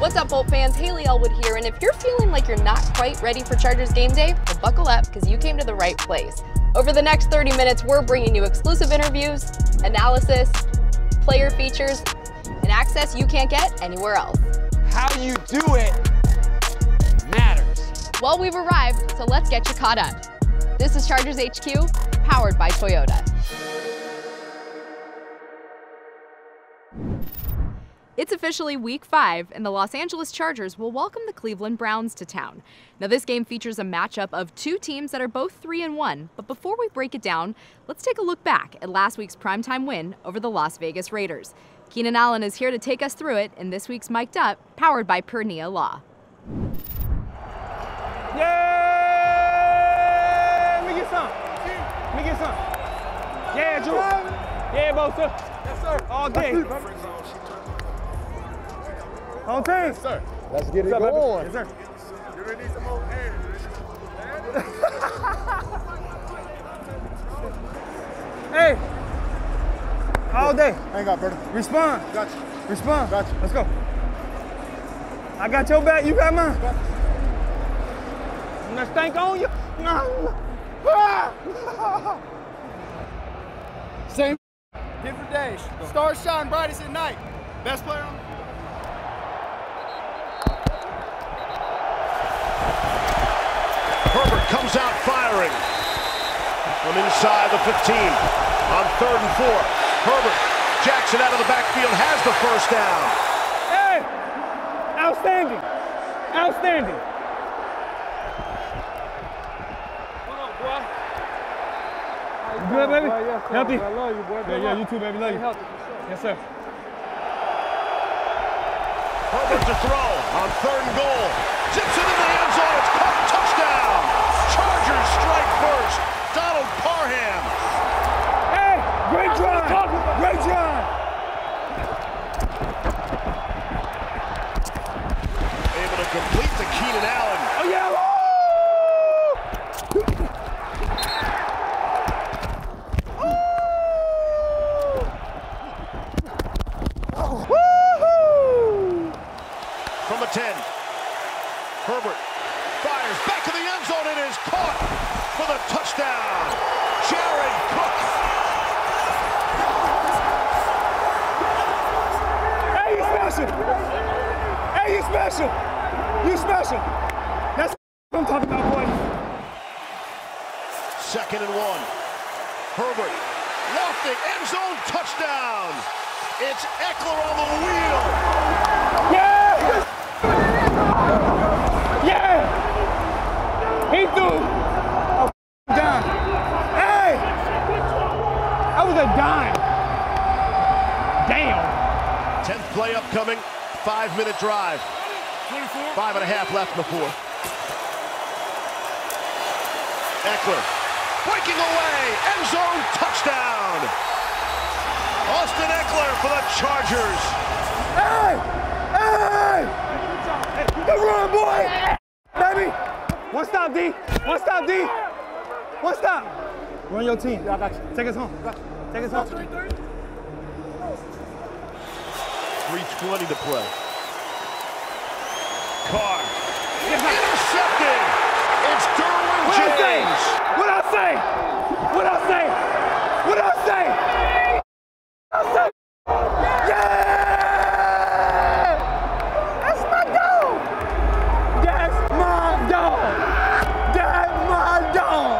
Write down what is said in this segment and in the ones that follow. What's up, Bolt fans? Hayley Elwood here, and if you're feeling like you're not quite ready for Chargers game day, well, buckle up, because you came to the right place. Over the next 30 minutes, we're bringing you exclusive interviews, analysis, player features, and access you can't get anywhere else. How you do it matters. Well, we've arrived, so let's get you caught up. This is Chargers HQ, powered by Toyota. It's officially Week 5, and the Los Angeles Chargers will welcome the Cleveland Browns to town. Now, this game features a matchup of two teams that are both 3-1, but before we break it down, let's take a look back at last week's primetime win over the Las Vegas Raiders. Keenan Allen is here to take us through it in this week's Mic'd Up, powered by Pernia Law. Yeah! Let me get some. Let me get some. Yeah, Drew. Yeah, Bosa. Yes, sir. All day. On team. Yes, sir. Let's get it going. Yes, sir. You're going to need some more air. Hey. All day. Hang on, brother. Respond. Got you. Respond. Got you. Let's go. I got your back. You got mine. Got you. I'm going to stank on you. Same. Different days. Stars shine brightest at night. Best player on the Herbert comes out firing from inside the 15 on 3rd and 4. Herbert, Jackson out of the backfield, has the first down. Hey! Outstanding. Outstanding. Hold on, boy. You good, baby? Boy, yes, sir. Healthy? I love you, boy. Yeah, yeah, you too, baby. Love you. Healthy, for sure. Yes, sir. Herbert to throw on 3rd and goal. Zips it in the end zone. It's caught. Touchdown. Chargers strike first. Donald Parham. Hey, great drive. Great drive. Able to complete to Keenan Allen. Oh, yeah. Drive. 5 and a half left in the 4th. Eckler breaking away. End zone touchdown. Austin Eckler for the Chargers. Hey! Hey! Good run, boy! Baby! One stop, D. One stop, D. One stop. Run your team. I got you. Take us home. Take us home. 3:20 to play. Car. Intercepted. It's Derwin James. What I say? What I say? What I say? What I say? Yeah! That's my dog. That's my dog. That's my dog.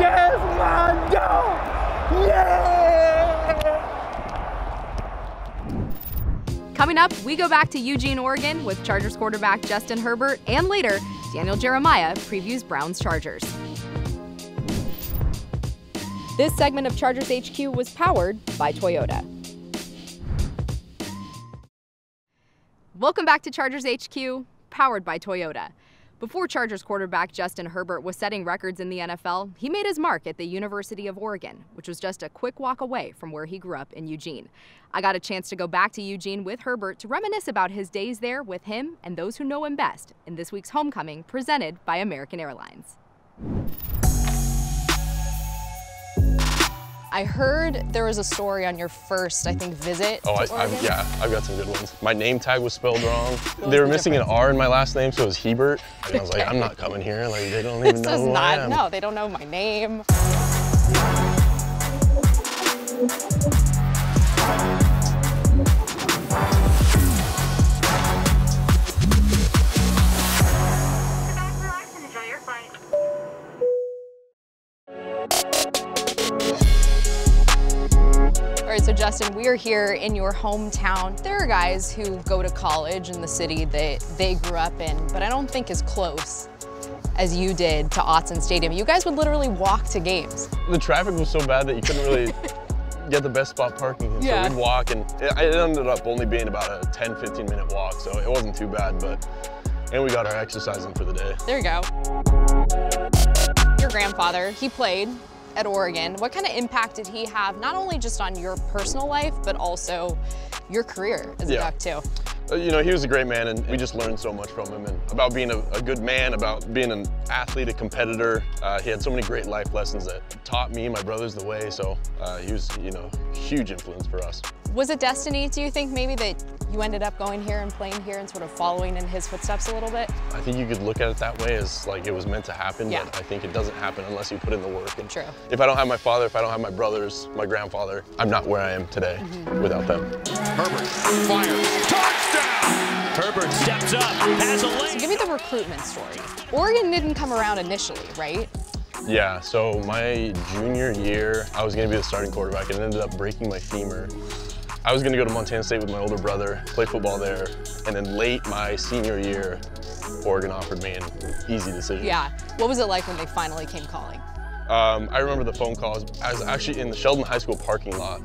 That's my dog. Yeah! Coming up, we go back to Eugene, Oregon, with Chargers quarterback Justin Herbert, and later, Daniel Jeremiah previews Browns Chargers. This segment of Chargers HQ was powered by Toyota. Welcome back to Chargers HQ, powered by Toyota. Before Chargers quarterback Justin Herbert was setting records in the NFL, he made his mark at the University of Oregon, which was just a quick walk away from where he grew up in Eugene. I got a chance to go back to Eugene with Herbert to reminisce about his days there with him and those who know him best in this week's Homecoming presented by American Airlines. I heard there was a story on your first, I think, visit. Oh, I've got some good ones. My name tag was spelled wrong. They were missing an R in my last name, so it was Hebert. And I was like, I'm not coming here. Like, they don't even know who I am. No, they don't know my name. So Justin, we are here in your hometown. There are guys who go to college in the city that they grew up in, but I don't think as close as you did to Autzen Stadium. You guys would literally walk to games. The traffic was so bad that you couldn't really get the best spot parking. And yeah. So we'd walk, and it ended up only being about a 10, 15 minute walk, so it wasn't too bad, but, and we got our exercise in for the day. There you go. Your grandfather, he played at Oregon. What kind of impact did he have, not only just on your personal life, but also your career as a Duck too? You know, he was a great man, and we just learned so much from him, and about being a good man, about being an athlete, a competitor. He had so many great life lessons that taught me and my brothers the way, so he was, you know, huge influence for us. Was it destiny, do you think, maybe that you ended up going here and playing here and sort of following in his footsteps a little bit? I think you could look at it that way, as like it was meant to happen, but I think it doesn't happen unless you put in the work. And true. If I don't have my father, if I don't have my brothers, my grandfather, I'm not where I am today without them. Herbert fires, touchdown! Herbert steps up, has a lane. So give me the recruitment story. Oregon didn't come around initially, right? Yeah, so my junior year, I was gonna be the starting quarterback, and it ended up breaking my femur. I was gonna go to Montana State with my older brother, play football there, and then late my senior year, Oregon offered me an easy decision. Yeah, what was it like when they finally came calling? I remember the phone calls. I was actually in the Sheldon High School parking lot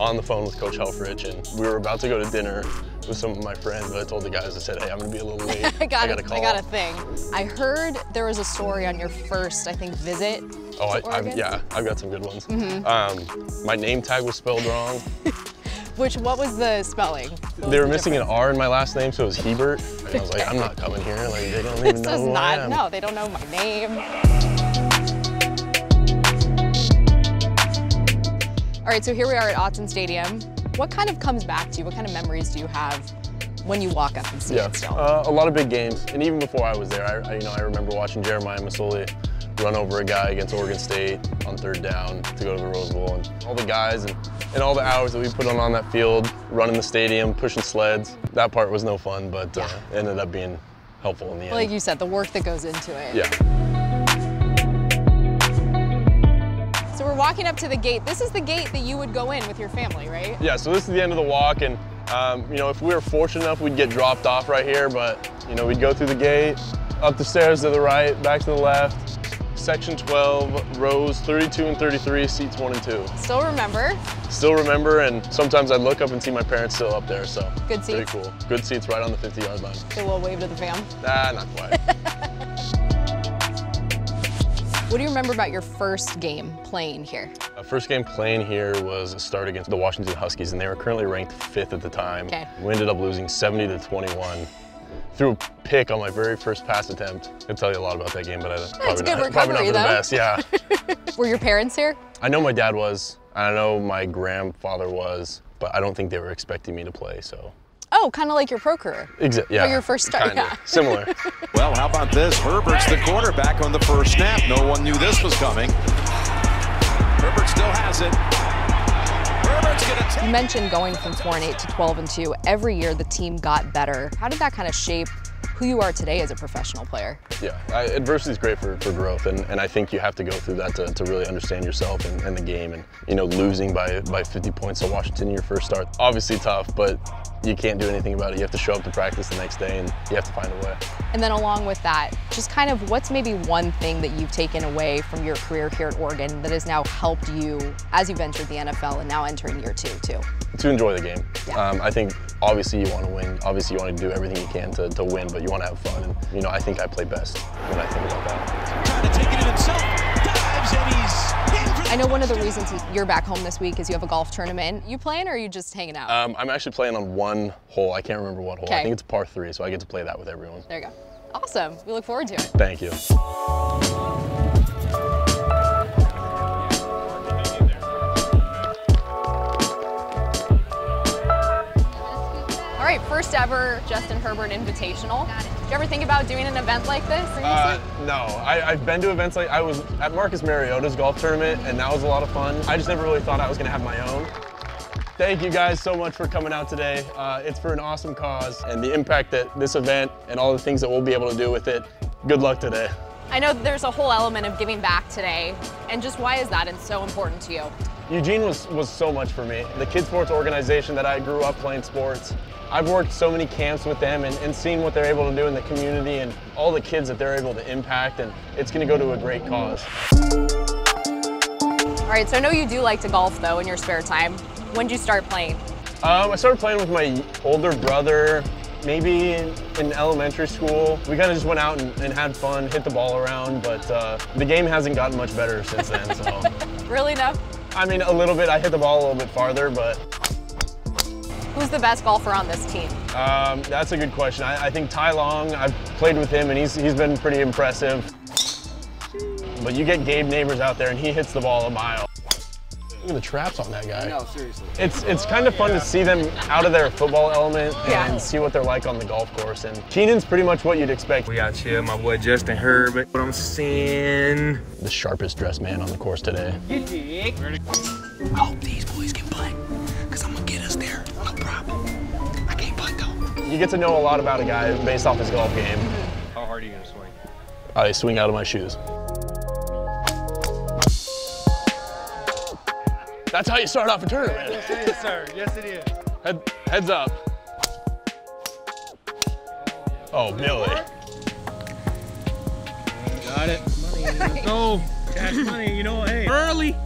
on the phone with Coach Helfrich, and we were about to go to dinner with some of my friends, but I told the guys, I said, hey, I'm gonna be a little late. I got a thing. I heard there was a story on your first, I think, visit. Oh, I've got some good ones. My name tag was spelled wrong. What was the spelling? They were missing an R in my last name, so it was Hebert. And I was like, I'm not coming here. Like, they don't even know who I am. No, they don't know my name. All right, so here we are at Autzen Stadium. What kind of comes back to you? What kind of memories do you have when you walk up and see it still? A lot of big games. And even before I was there, I remember watching Jeremiah Masoli run over a guy against Oregon State on third down to go to the Rose Bowl, and all the guys and all the hours that we put on that field, running the stadium, pushing sleds. That part was no fun, but it ended up being helpful in the end. Like you said, the work that goes into it. Yeah. So we're walking up to the gate. This is the gate that you would go in with your family, right? Yeah, so this is the end of the walk, and you know, if we were fortunate enough, we'd get dropped off right here, but you know, we'd go through the gate, up the stairs to the right, back to the left. Section 12, rows 32 and 33, seats 1 and 2. Still remember? Still remember, and sometimes I look up and see my parents still up there, so. Good seats? Pretty cool. Good seats right on the 50-yard line. So we'll wave to the fam? Nah, not quite. What do you remember about your first game playing here? First game playing here was a start against the Washington Huskies, and they were currently ranked 5th at the time. Okay. We ended up losing 70-21. Threw a pick on my very first pass attempt. I can tell you a lot about that game, but probably not for the best, yeah. Were your parents here? I know my dad was. I know my grandfather was, but I don't think they were expecting me to play, so. Oh, kind of like your pro career. Exactly, yeah. For your first start, Similar. Well, how about this? Herbert's the quarterback on the first snap. No one knew this was coming. Herbert still has it. You mentioned going from 4-8 to 12-2. Every year the team got better. How did that kind of shape who you are today as a professional player? Yeah, adversity is great for growth, and I think you have to go through that to really understand yourself and the game. And you know, losing by 50 points to Washington in your first start, obviously tough, but you can't do anything about it. You have to show up to practice the next day, and you have to find a way. And then along with that, just kind of what's maybe one thing that you've taken away from your career here at Oregon that has now helped you as you've entered the NFL and now entering year 2 too? To enjoy the game. Yeah. I think obviously you want to win. Obviously you want to do everything you can to win, but you want to have fun. And you know, I think I play best when I think about that. Trying to take it in himself, dives, and he's... I know one of the reasons you're back home this week is you have a golf tournament. You playing or are you just hanging out? I'm actually playing on one hole. I can't remember what hole. I think it's par 3, so I get to play that with everyone. There you go. Awesome. We look forward to it. Thank you. right, first ever Justin Herbert Invitational. Got it. Did you ever think about doing an event like this? No, I've been to events like, I was at Marcus Mariota's golf tournament, and that was a lot of fun. I just never really thought I was gonna have my own. Thank you guys so much for coming out today. It's for an awesome cause, and the impact that this event and all the things that we'll be able to do with it. Good luck today. I know there's a whole element of giving back today, and just why is that and so important to you? Eugene was so much for me. The Kid Sports organization that I grew up playing sports, I've worked so many camps with them and seen what they're able to do in the community and all the kids that they're able to impact, and it's gonna go to a great cause. All right, so I know you do like to golf though in your spare time. When did you start playing? I started playing with my older brother maybe in elementary school. We kind of just went out and had fun, hit the ball around, but the game hasn't gotten much better since then, so. Really, no? I mean, a little bit. I hit the ball a little bit farther, but. Who's the best golfer on this team? That's a good question. I think Ty Long, I've played with him, and he's been pretty impressive. But you get Gabe Neighbors out there, and he hits the ball a mile. Look at the traps on that guy. No, seriously. It's kind of fun to see them out of their football element and see what they're like on the golf course. And Keenan's pretty much what you'd expect. We got here, my boy Justin Herbert. What I'm seeing. The sharpest dressed man on the course today. You dig? I hope these boys can play, because I'm going to get us there. No problem. I can't putt though. You get to know a lot about a guy based off his golf game. How hard are you going to swing? I swing out of my shoes. That's how you start off a tournament. Yes, it is, sir. Yes, it is. Heads up. Oh, Billy. Got it. Money. Let's go. Cash money, you know, hey. Early.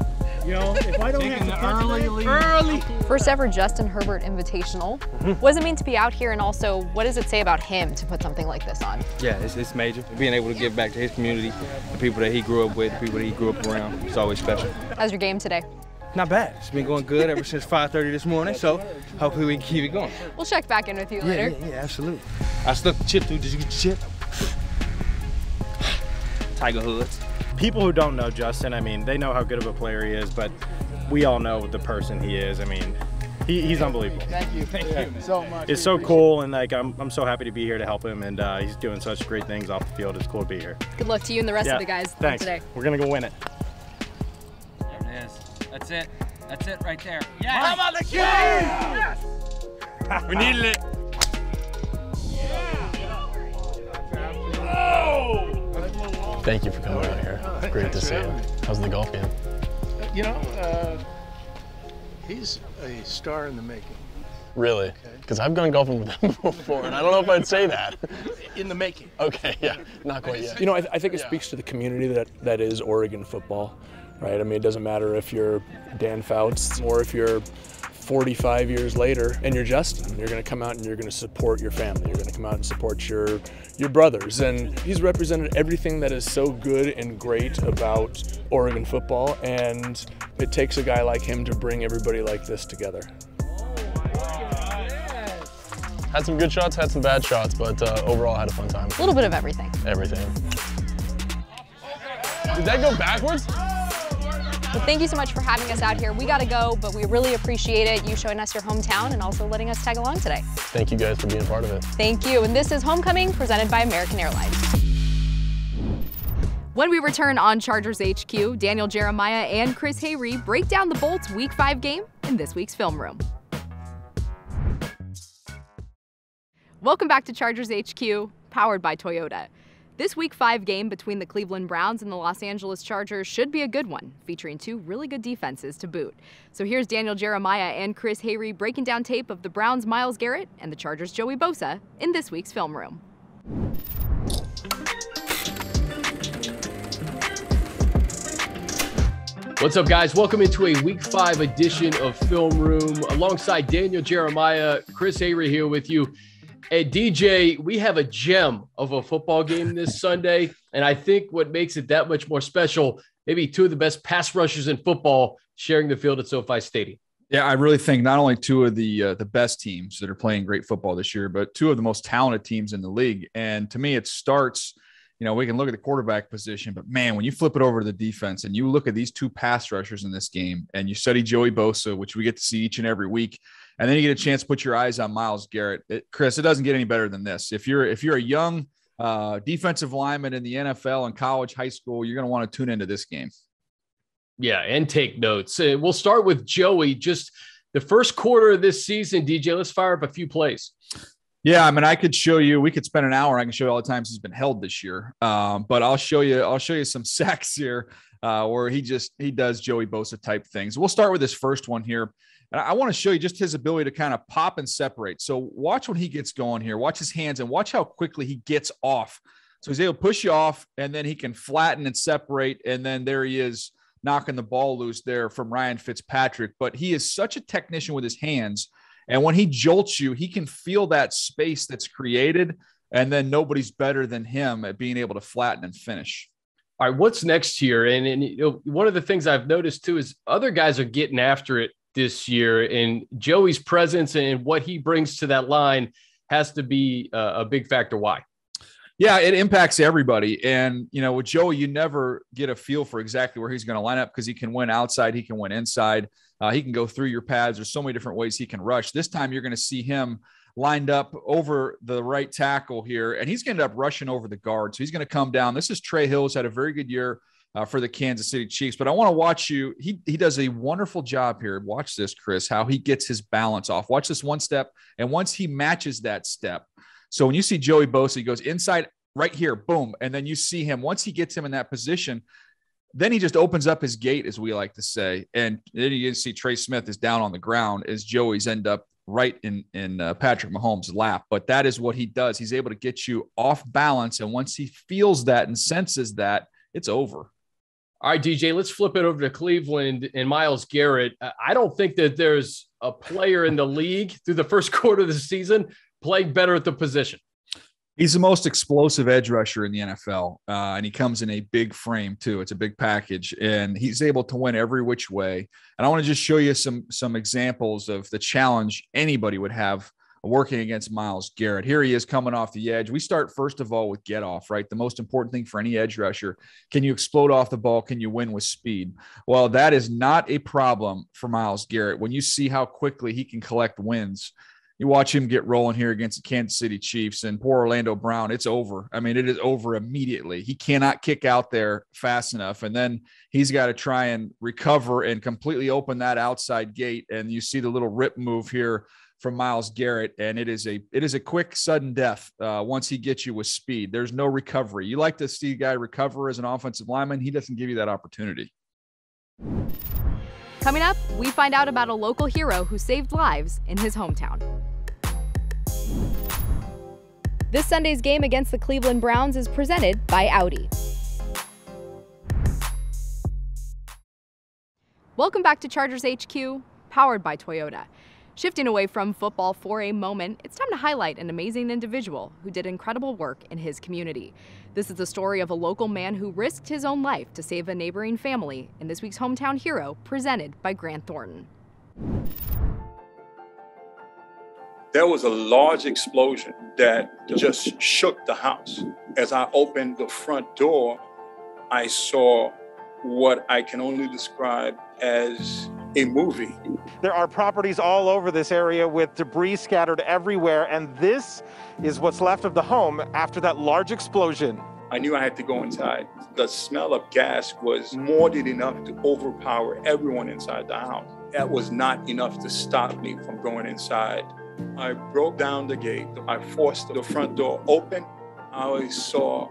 You know, if I don't have the early. First ever Justin Herbert Invitational. What does it mean to be out here, and also what does it say about him to put something like this on? Yeah, it's major. Being able to give back to his community, the people that he grew up with, the people that he grew up around, it's always special. How's your game today? Not bad. It's been going good ever since 5:30 this morning, so hopefully we can keep it going. We'll check back in with you later. Yeah, absolutely. I stuck the chip through. Did you get the chip? Tiger Hoods. People who don't know Justin, I mean, they know how good of a player he is, but we all know the person he is. I mean, he's unbelievable. Thank you so much. It's so cool, and like I'm so happy to be here to help him, and he's doing such great things off the field. It's cool to be here. Good luck to you and the rest of the guys today. We're gonna go win it. That's it. That's it right there. Yes! How about the kids? Yes! We needed it. Yeah! Thank you for coming out here. Great to see you. How's the golf game? You know, he's a star in the making. Really? Because I've gone golfing with him before, and I don't know if I'd say that. In the making. Okay, yeah. Not quite yet. You know, I think it speaks to the community that is Oregon football. Right? I mean, it doesn't matter if you're Dan Fouts or if you're 45 years later and you're Justin. You're going to come out and you're going to support your family. You're going to come out and support your brothers. And he's represented everything that is so good and great about Oregon football. And it takes a guy like him to bring everybody like this together. Had some good shots, had some bad shots, but overall had a fun time. A little bit of everything. Everything. Did that go backwards? Well, thank you so much for having us out here. We gotta go, but we really appreciate it, you showing us your hometown and also letting us tag along today. Thank you guys for being a part of it. Thank you, and this is Homecoming, presented by American Airlines. When we return on Chargers HQ, Daniel Jeremiah and Chris Hayre break down the Bolts' Week 5 game in this week's film room. Welcome back to Chargers HQ, powered by Toyota. This Week 5 game between the Cleveland Browns and the Los Angeles Chargers should be a good one, featuring two really good defenses to boot. So here's Daniel Jeremiah and Chris Hayre breaking down tape of the Browns' Myles Garrett and the Chargers' Joey Bosa in this week's film room. What's up, guys? Welcome into a Week 5 edition of Film Room. Alongside Daniel Jeremiah, Chris Hayre here with you. And DJ, we have a gem of a football game this Sunday, and I think what makes it that much more special, maybe two of the best pass rushers in football sharing the field at SoFi Stadium. Yeah, I really think not only two of the best teams that are playing great football this year, but two of the most talented teams in the league. And to me, it starts, you know, we can look at the quarterback position, but man, when you flip it over to the defense and you look at these two pass rushers in this game and you study Joey Bosa, which we get to see each and every week, And then you get a chance to put your eyes on Myles Garrett. Chris, it doesn't get any better than this. If you're a young defensive lineman in the NFL and college, high school, you're going to want to tune into this game. Yeah, and take notes. We'll start with Joey. Just the first quarter of this season, DJ, let's fire up a few plays. Yeah, I mean, I could show you. We could spend an hour. I can show you all the times he's been held this year. But I'll show you some sacks here where he does Joey Bosa type things. We'll start with his first one here, and I want to show you just his ability to kind of pop and separate. So watch when he gets going here. Watch his hands and watch how quickly he gets off. So he's able to push you off, and then he can flatten and separate, and then there he is knocking the ball loose there from Ryan Fitzpatrick. But he is such a technician with his hands. And when he jolts you, he can feel that space that's created, and then nobody's better than him at being able to flatten and finish. All right, what's next here? And you know, one of the things I've noticed, too, is other guys are getting after it this year, and Joey's presence and what he brings to that line has to be a big factor. Why? Yeah, it impacts everybody. And, you know, with Joey, you never get a feel for exactly where he's going to line up because he can win outside, he can win inside. He can go through your pads. There's so many different ways he can rush. This time you're going to see him lined up over the right tackle here, and he's going to end up rushing over the guard. So he's going to come down. This is Trey Hill, who's had a very good year for the Kansas City Chiefs. But I want to watch you. He does a wonderful job here. Watch this, Chris, how he gets his balance off. Watch this one step, and once he matches that step. So when you see Joey Bosa, he goes inside right here, boom, and then you see him. Once he gets him in that position, then he just opens up his gate, as we like to say. And then you see Trey Smith is down on the ground as Joey's end up right in Patrick Mahomes' lap. But that is what he does. He's able to get you off balance. And once he feels that and senses that, it's over. All right, DJ, let's flip it over to Cleveland and Myles Garrett. I don't think that there's a player in the league through the first quarter of the season played better at the position. He's the most explosive edge rusher in the NFL, and he comes in a big frame, too. It's a big package, and he's able to win every which way. And I want to just show you some examples of the challenge anybody would have working against Myles Garrett. Here he is coming off the edge. We start, first of all, with get off, right? The most important thing for any edge rusher. Can you explode off the ball? Can you win with speed? Well, that is not a problem for Myles Garrett. When you see how quickly he can collect wins, you watch him get rolling here against the Kansas City Chiefs and poor Orlando Brown. It's over. I mean, it is over immediately. He cannot kick out there fast enough. And then he's got to try and recover and completely open that outside gate. And you see the little rip move here from Myles Garrett. And it is a quick, sudden death once he gets you with speed. There's no recovery. You like to see a guy recover as an offensive lineman. He doesn't give you that opportunity. Coming up, we find out about a local hero who saved lives in his hometown. This Sunday's game against the Cleveland Browns is presented by Audi. Welcome back to Chargers HQ, powered by Toyota. Shifting away from football for a moment, it's time to highlight an amazing individual who did incredible work in his community. This is the story of a local man who risked his own life to save a neighboring family in this week's Hometown Hero, presented by Grant Thornton. There was a large explosion that just shook the house. As I opened the front door, I saw what I can only describe as a movie. There are properties all over this area with debris scattered everywhere, and this is what's left of the home after that large explosion. I knew I had to go inside. The smell of gas was more than enough to overpower everyone inside the house. That was not enough to stop me from going inside. I broke down the gate. I forced the front door open. I saw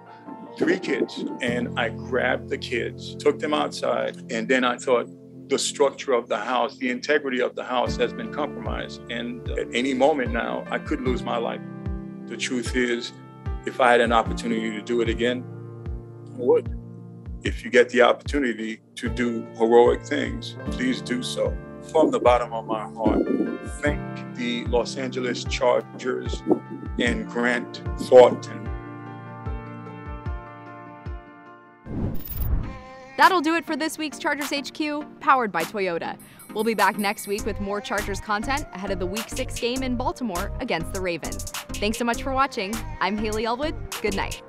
three kids, and I grabbed the kids, took them outside, and then I thought, the structure of the house, the integrity of the house has been compromised. And at any moment now, I could lose my life. The truth is, if I had an opportunity to do it again, I would. If you get the opportunity to do heroic things, please do so. From the bottom of my heart, thank the Los Angeles Chargers and Grant Thornton. That'll do it for this week's Chargers HQ, powered by Toyota. We'll be back next week with more Chargers content ahead of the Week 6 game in Baltimore against the Ravens. Thanks so much for watching. I'm Hayley Elwood. Good night.